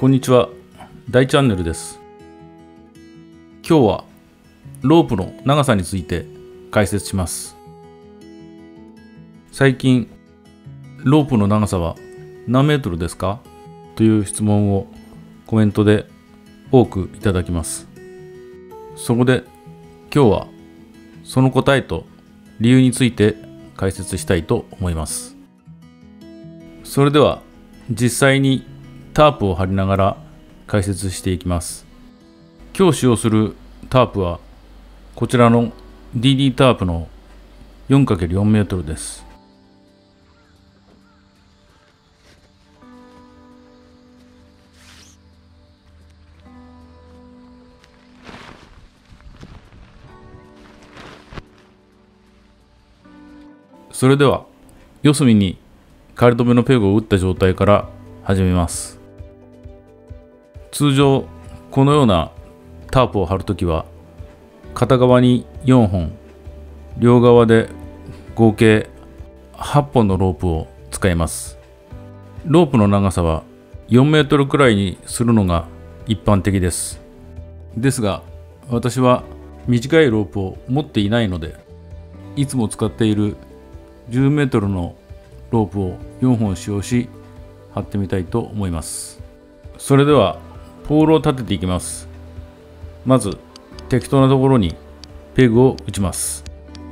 こんにちは、大チャンネルです。今日はロープの長さについて解説します。最近ロープの長さは何メートルですかという質問をコメントで多くいただきます。そこで今日はその答えと理由について解説したいと思います。それでは実際にタープを張りながら解説していきます。今日使用するタープはこちらの DD タープの 4×4 メートルです。それでは四隅に仮止めのペグを打った状態から始めます。通常このようなタープを張るときは片側に4本両側で合計8本のロープを使います。ロープの長さは4メートルくらいにするのが一般的です。ですが私は短いロープを持っていないので、いつも使っている10メートルのロープを4本使用し張ってみたいと思います。それではポールを立てていきます。まず適当なところにペグを打ちます。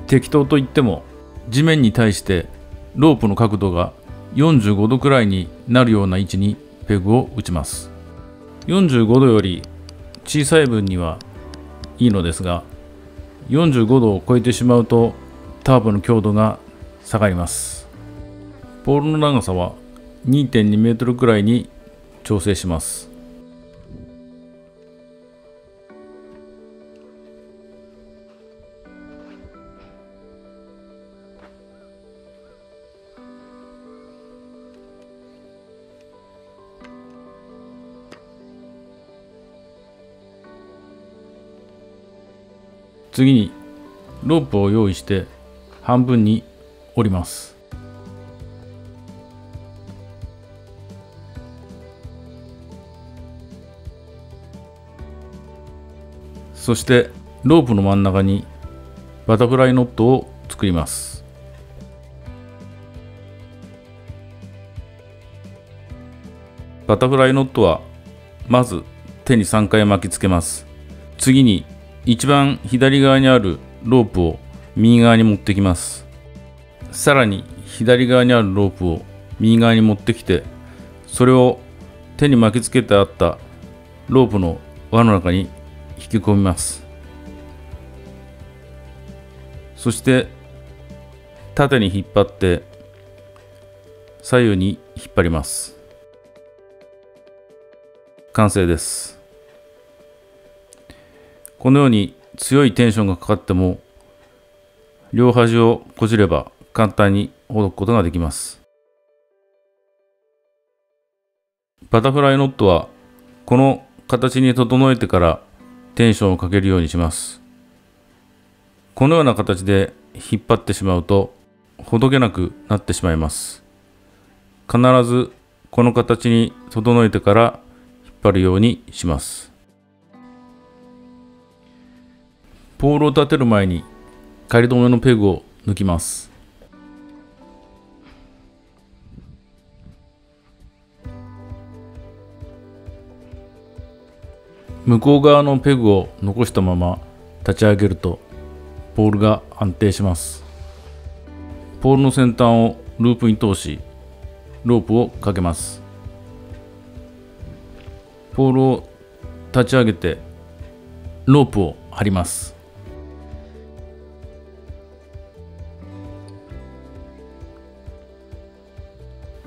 適当といっても地面に対してロープの角度が45度くらいになるような位置にペグを打ちます。45度より小さい分にはいいのですが、45度を超えてしまうとタープの強度が下がります。ポールの長さは2.2 メートルくらいに調整します。次にロープを用意して半分に折ります。そしてロープの真ん中にバタフライノットを作ります。バタフライノットはまず手に3回巻きつけます。次に一番左側にあるロープを右側に持ってきます。さらに左側にあるロープを右側に持ってきて、それを手に巻きつけてあったロープの輪の中に引き込みます。そして縦に引っ張って左右に引っ張ります。完成です。このように強いテンションがかかっても両端をこじれば簡単にほどくことができます。バタフライノットはこの形に整えてからテンションをかけるようにします。このような形で引っ張ってしまうとほどけなくなってしまいます。必ずこの形に整えてから引っ張るようにします。ポールを立てる前に仮止めのペグを抜きます。向こう側のペグを残したまま立ち上げるとポールが安定します。ポールの先端をループに通しロープをかけます。ポールを立ち上げてロープを張ります。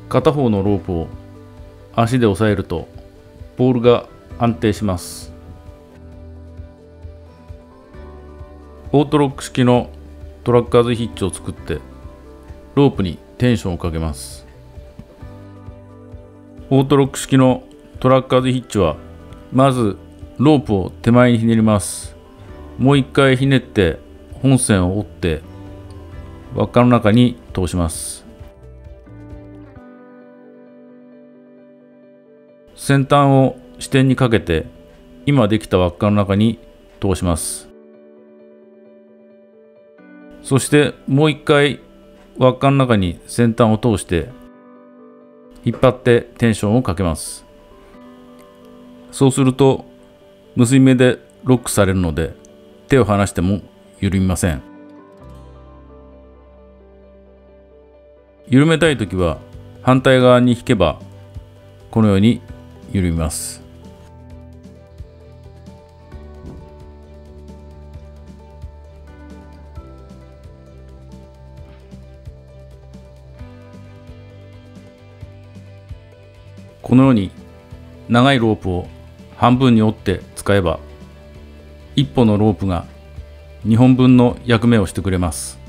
片方のロープを足で押さえるとポールが安定します。オートロック式のトラッカーズヒッチを作ってロープにテンションをかけます。オートロック式のトラッカーズヒッチはまずロープを手前にひねります。もう一回ひねって本線を折って輪っかの中に通します。先端を支点にかけて今できた輪っかの中に通します。そしてもう一回輪っかの中に先端を通して引っ張ってテンションをかけます。そうすると結び目でロックされるので手を離しても緩みません。緩めたいときは反対側に引けばこのように緩みます。このように長いロープを半分に折って使えば1本のロープが2本分の役目をしてくれます。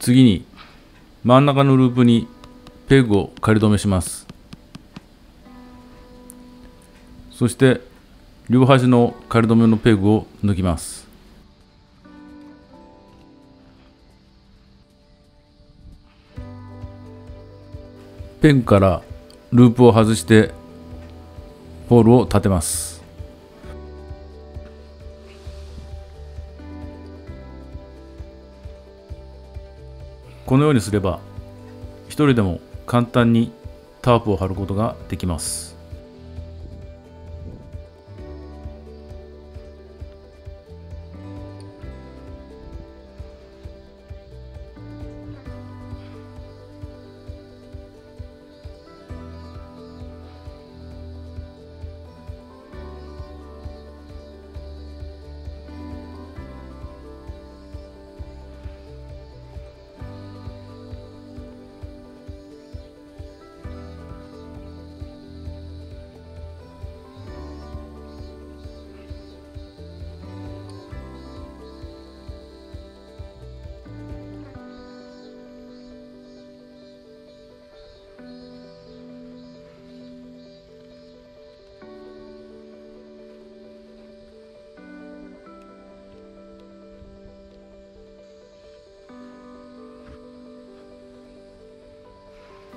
次に真ん中のループにペグを仮留めします。そして両端の仮留めのペグを抜きます。ペグからループを外してポールを立てます。このようにすれば一人でも簡単にタープを張ることができます。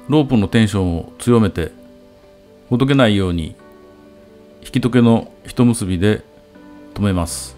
ロープのテンションを強めてほどけないように引き時計の一結びで留めます。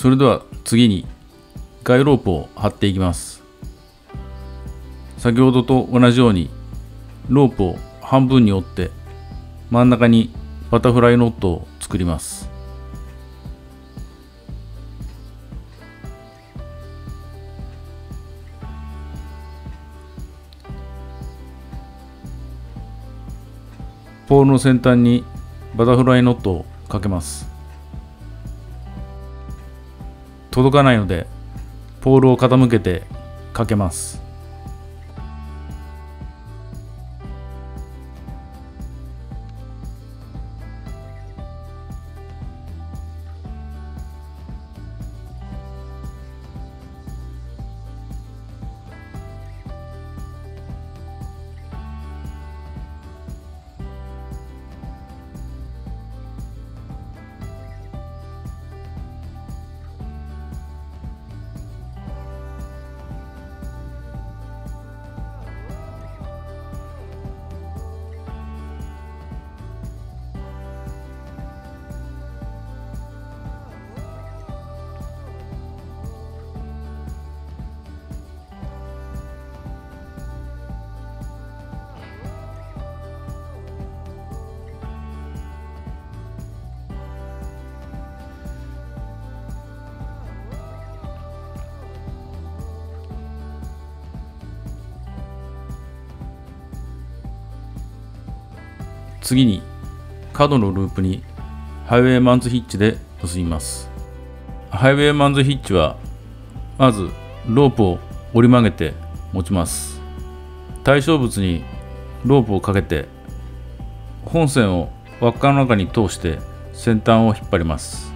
それでは次にガイロープを張っていきます。先ほどと同じようにロープを半分に折って真ん中にバタフライノットを作ります。ポールの先端にバタフライノットをかけます。届かないのでポールを傾けてかけます。次に角のループにハイウェイマンズヒッチで結びます。ハイウェイマンズヒッチはまずロープを折り曲げて持ちます。対象物にロープをかけて本線を輪っかの中に通して先端を引っ張ります。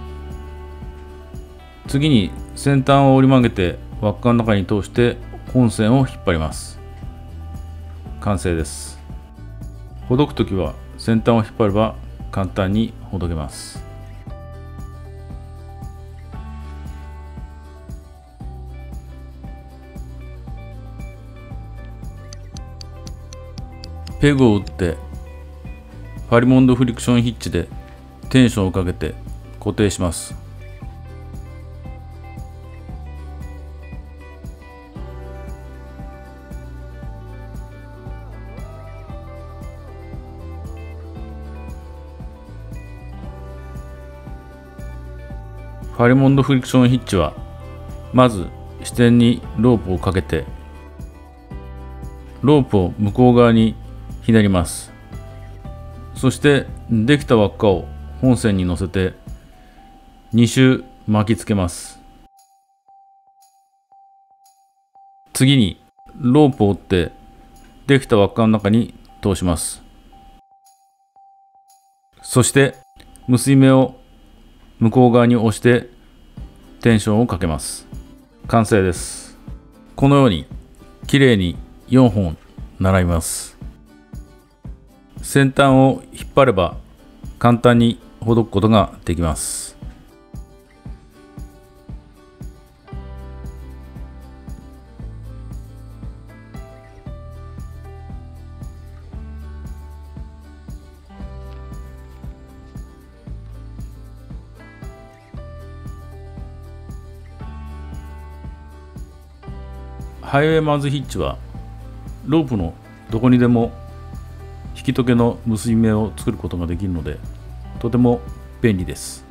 次に先端を折り曲げて輪っかの中に通して本線を引っ張ります。完成です。ほどくときは先端を引っ張れば簡単にほどけます。ペグを打ってファリモンドフリクションヒッチでテンションをかけて固定します。ファリモンドフリクションヒッチはまず支点にロープをかけてロープを向こう側にひねります。そしてできた輪っかを本線に乗せて2周巻きつけます。次にロープを折ってできた輪っかの中に通します。そして結び目を向こう側に押してテンションをかけます。完成です。このようにきれいに4本並びます。先端を引っ張れば簡単にほどくことができます。ハイウェイマンズヒッチはロープのどこにでも引き解けの結び目を作ることができるのでとても便利です。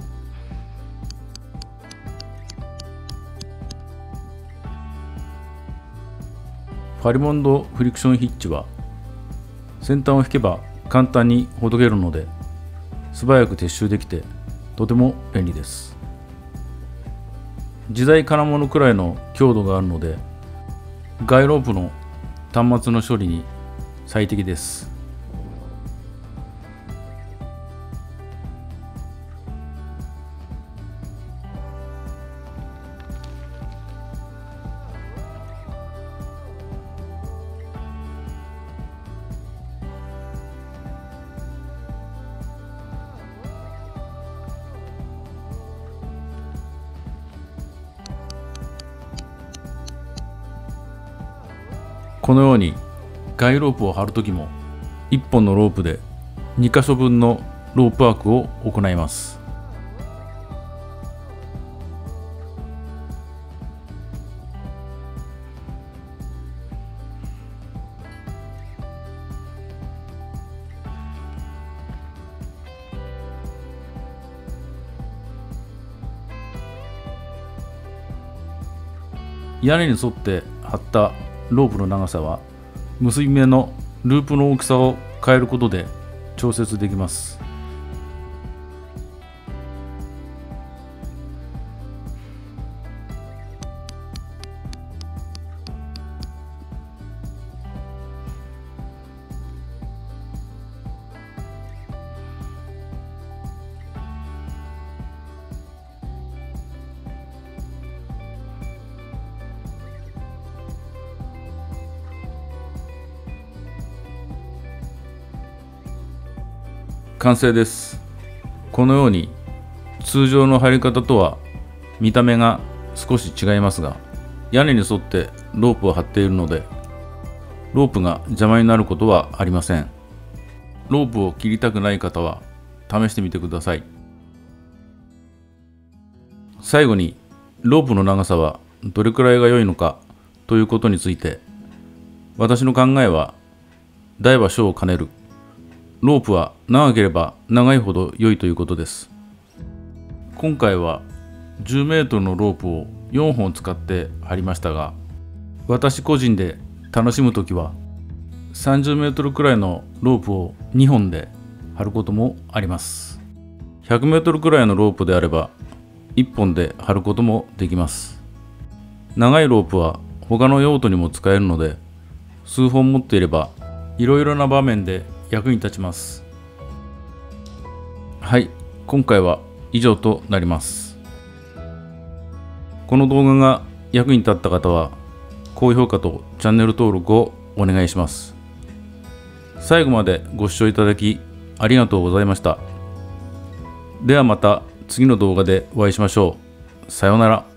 ファリモンドフリクションヒッチは先端を引けば簡単にほどけるので素早く撤収できてとても便利です。自在金物くらいの強度があるので外ロープの端末の処理に最適です。このように外ロープを張るときも1本のロープで2箇所分のロープワークを行います。屋根に沿って張ったロープの長さは結び目のループの大きさを変えることで調節できます。完成です。このように通常の貼り方とは見た目が少し違いますが屋根に沿ってロープを張っているのでロープが邪魔になることはありません。ロープを切りたくない方は試してみてください。最後にロープの長さはどれくらいが良いのかということについて私の考えは大は小を兼ねるロープは長ければ長いほど良いということです。今回は10メートルのロープを4本使って張りましたが、私個人で楽しむときは30メートルくらいのロープを2本で張ることもあります。 100m くらいのロープであれば1本で張ることもできます。長いロープは他の用途にも使えるので、数本持っていればいろいろな場面で役に立ちます。はい、今回は以上となります。この動画が役に立った方は高評価とチャンネル登録をお願いします。最後までご視聴いただきありがとうございました。ではまた次の動画でお会いしましょう。さようなら。